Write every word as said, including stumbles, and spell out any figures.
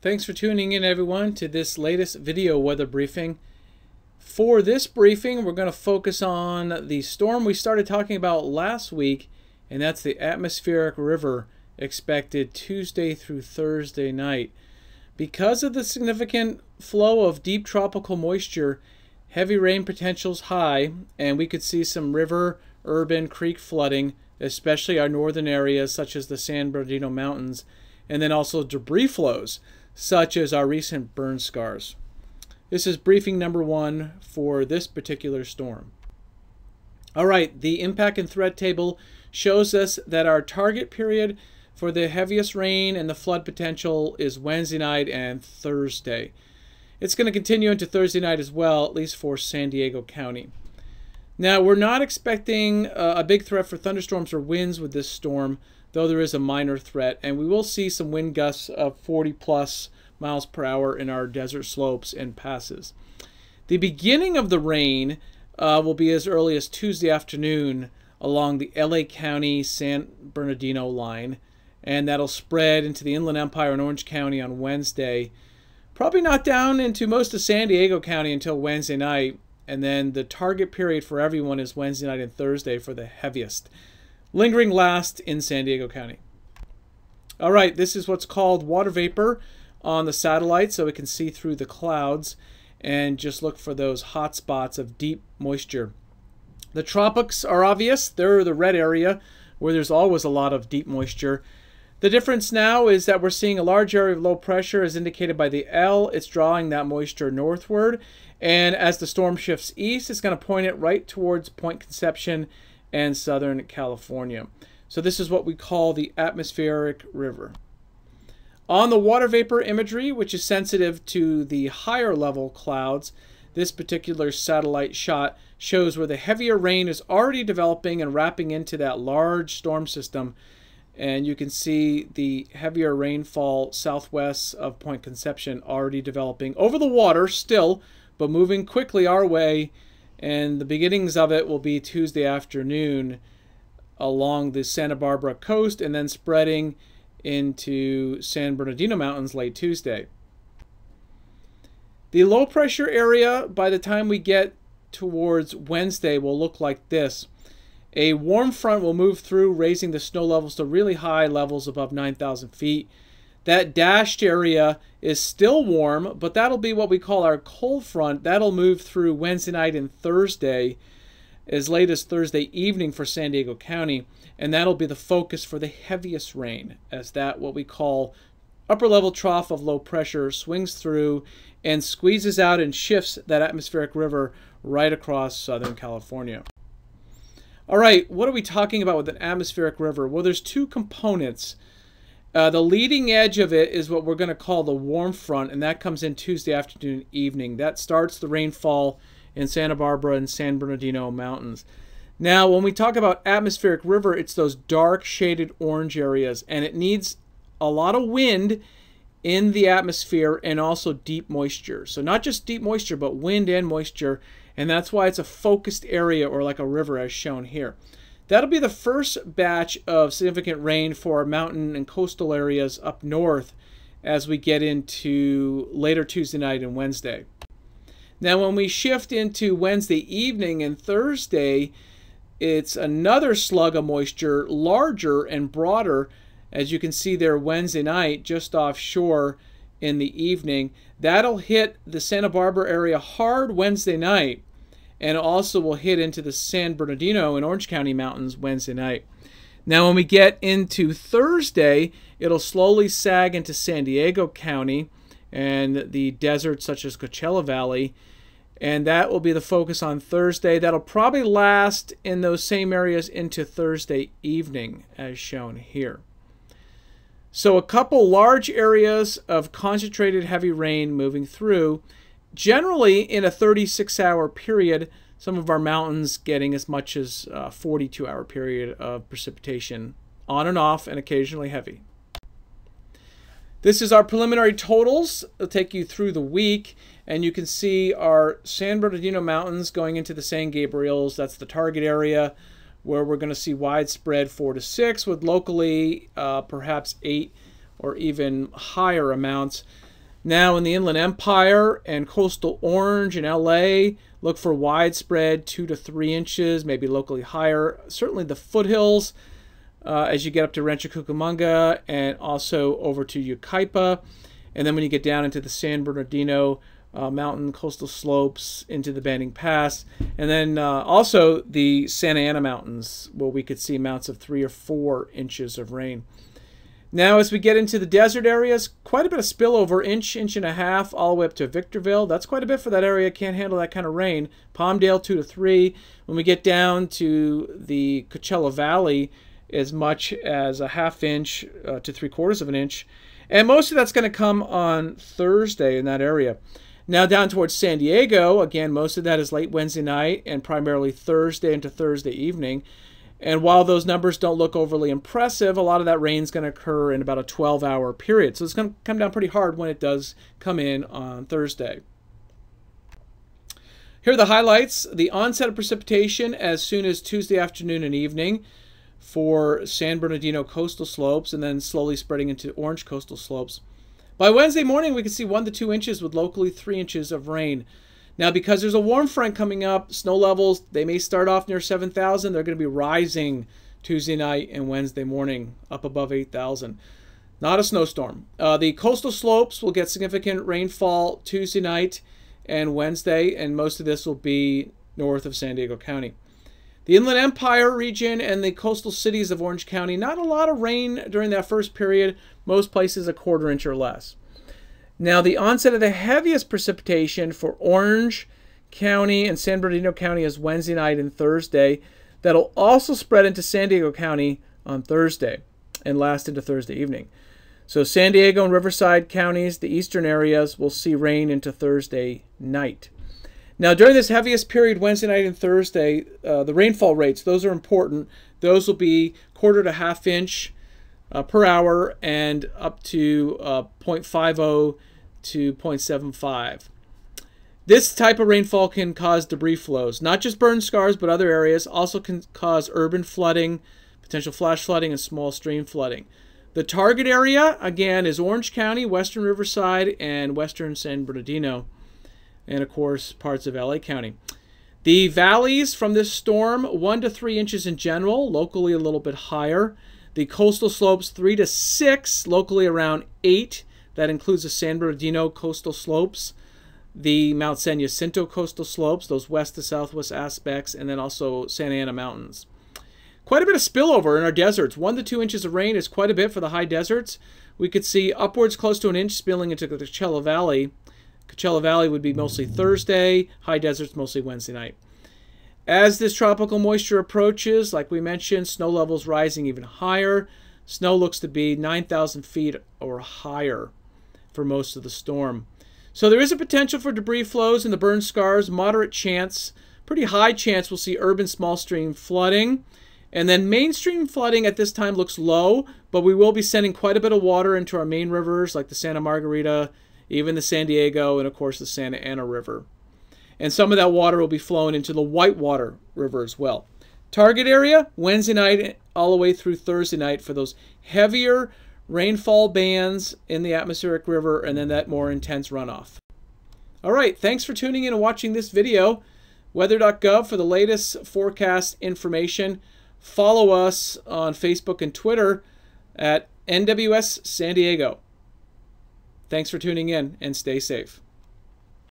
Thanks for tuning in, everyone, to this latest video weather briefing. For this briefing, we're going to focus on the storm we started talking about last week, and that's the atmospheric river expected Tuesday through Thursday night. Because of the significant flow of deep tropical moisture, heavy rain potential's high, and we could see some river, urban, creek flooding, especially our northern areas such as the San Bernardino Mountains, and then also debris flows, such as our recent burn scars. This is briefing number one for this particular storm. All right, the impact and threat table shows us that our target period for the heaviest rain and the flood potential is Wednesday night and Thursday. It's going to continue into Thursday night as well, at least for San Diego County. Now, we're not expecting a big threat for thunderstorms or winds with this storm, though there is a minor threat, and we will see some wind gusts of forty plus miles per hour in our desert slopes and passes. The beginning of the rain uh, will be as early as Tuesday afternoon along the L A County San Bernardino line, and that'll spread into the Inland Empire and Orange County on Wednesday. Probably not down into most of San Diego County until Wednesday night, and then the target period for everyone is Wednesday night and Thursday for the heaviest, lingering last in San Diego County. All right, this is what's called water vapor on the satellite, so we can see through the clouds and just look for those hot spots of deep moisture. The tropics are obvious. They're the red area where there's always a lot of deep moisture. The difference now is that we're seeing a large area of low pressure as indicated by the L. It's drawing that moisture northward, and as the storm shifts east, it's going to point it right towards Point Conception and Southern California. So this is what we call the atmospheric river. On the water vapor imagery, which is sensitive to the higher level clouds, this particular satellite shot shows where the heavier rain is already developing and wrapping into that large storm system. And you can see the heavier rainfall southwest of Point Conception already developing over the water still, but moving quickly our way. And the beginnings of it will be Tuesday afternoon along the Santa Barbara coast and then spreading into San Bernardino Mountains late Tuesday. The low pressure area by the time we get towards Wednesday will look like this. A warm front will move through, raising the snow levels to really high levels above nine thousand feet. That dashed area is still warm, but that'll be what we call our cold front. That'll move through Wednesday night and Thursday, as late as Thursday evening for San Diego County, and that'll be the focus for the heaviest rain, as that what we call upper level trough of low pressure swings through and squeezes out and shifts that atmospheric river right across Southern California. All right, what are we talking about with an atmospheric river? Well, there's two components. Uh, the leading edge of it is what we're going to call the warm front, and that comes in Tuesday afternoon evening. That starts the rainfall in Santa Barbara and San Bernardino Mountains. Now, when we talk about atmospheric river, it's those dark shaded orange areas, and it needs a lot of wind in the atmosphere and also deep moisture. So not just deep moisture, but wind and moisture, and that's why it's a focused area, or like a river as shown here. That'll be the first batch of significant rain for our mountain and coastal areas up north as we get into later Tuesday night and Wednesday. Now, when we shift into Wednesday evening and Thursday, it's another slug of moisture, larger and broader, as you can see there Wednesday night, just offshore in the evening. That'll hit the Santa Barbara area hard Wednesday night, and also will hit into the San Bernardino and Orange County Mountains Wednesday night. Now, when we get into Thursday, it'll slowly sag into San Diego County and the deserts such as Coachella Valley, and that will be the focus on Thursday. That'll probably last in those same areas into Thursday evening as shown here. So a couple large areas of concentrated heavy rain moving through, generally in a thirty-six hour period, some of our mountains getting as much as a forty-two hour period of precipitation, on and off and occasionally heavy. This is our preliminary totals. It'll take you through the week, and you can see our San Bernardino Mountains going into the San Gabriels. That's the target area where we're going to see widespread four to six with locally uh, perhaps eight or even higher amounts. Now in the Inland Empire and coastal Orange and L A, look for widespread two to three inches, maybe locally higher. Certainly the foothills uh, as you get up to Rancho Cucamonga and also over to Yucaipa. And then when you get down into the San Bernardino uh, Mountain coastal slopes, into the Banning Pass, and then uh, also the Santa Ana Mountains, where we could see amounts of three or four inches of rain. Now, as we get into the desert areas, quite a bit of spillover, inch, inch and a half, all the way up to Victorville. That's quite a bit for that area. Can't handle that kind of rain. Palmdale, two to three. When we get down to the Coachella Valley, as much as a half inch uh, to three quarters of an inch. And most of that's going to come on Thursday in that area. Now down towards San Diego, again, most of that is late Wednesday night and primarily Thursday into Thursday evening. And while those numbers don't look overly impressive, a lot of that rain is going to occur in about a twelve hour period. So it's going to come down pretty hard when it does come in on Thursday. Here are the highlights. The onset of precipitation as soon as Tuesday afternoon and evening for San Bernardino coastal slopes, and then slowly spreading into Orange coastal slopes. By Wednesday morning, we can see one to two inches with locally three inches of rain. Now, because there's a warm front coming up, snow levels, they may start off near seven thousand. They're going to be rising Tuesday night and Wednesday morning up above eight thousand. Not a snowstorm. Uh, the coastal slopes will get significant rainfall Tuesday night and Wednesday, and most of this will be north of San Diego County. The Inland Empire region and the coastal cities of Orange County, not a lot of rain during that first period. Most places a quarter inch or less. Now, the onset of the heaviest precipitation for Orange County and San Bernardino County is Wednesday night and Thursday. That'll also spread into San Diego County on Thursday and last into Thursday evening. So San Diego and Riverside counties, the eastern areas, will see rain into Thursday night. Now, during this heaviest period, Wednesday night and Thursday, uh, the rainfall rates, those are important. Those will be quarter to half inch uh, per hour and up to uh, zero point five zero to zero point seven five. This type of rainfall can cause debris flows, not just burn scars, but other areas. Also can cause urban flooding, potential flash flooding, and small stream flooding. The target area, again, is Orange County, western Riverside, and western San Bernardino, and, of course, parts of L A County. The valleys from this storm, one to three inches in general, locally a little bit higher. The coastal slopes, three to six, locally around eight. That includes the San Bernardino coastal slopes, the Mount San Jacinto coastal slopes, those west to southwest aspects, and then also Santa Ana Mountains. Quite a bit of spillover in our deserts. One to two inches of rain is quite a bit for the high deserts. We could see upwards close to an inch spilling into the Coachella Valley. Coachella Valley would be mostly Thursday, high deserts mostly Wednesday night. As this tropical moisture approaches, like we mentioned, snow levels rising even higher. Snow looks to be nine thousand feet or higher for most of the storm. So there is a potential for debris flows in the burn scars, moderate chance, pretty high chance we'll see urban small stream flooding. And then mainstream flooding at this time looks low, but we will be sending quite a bit of water into our main rivers like the Santa Margarita, even the San Diego, and of course the Santa Ana River. And some of that water will be flowing into the Whitewater River as well. Target area, Wednesday night all the way through Thursday night for those heavier rainfall bands in the atmospheric river and then that more intense runoff. All right, thanks for tuning in and watching this video. weather dot gov for the latest forecast information. Follow us on Facebook and Twitter at N W S San Diego. Thanks for tuning in and stay safe.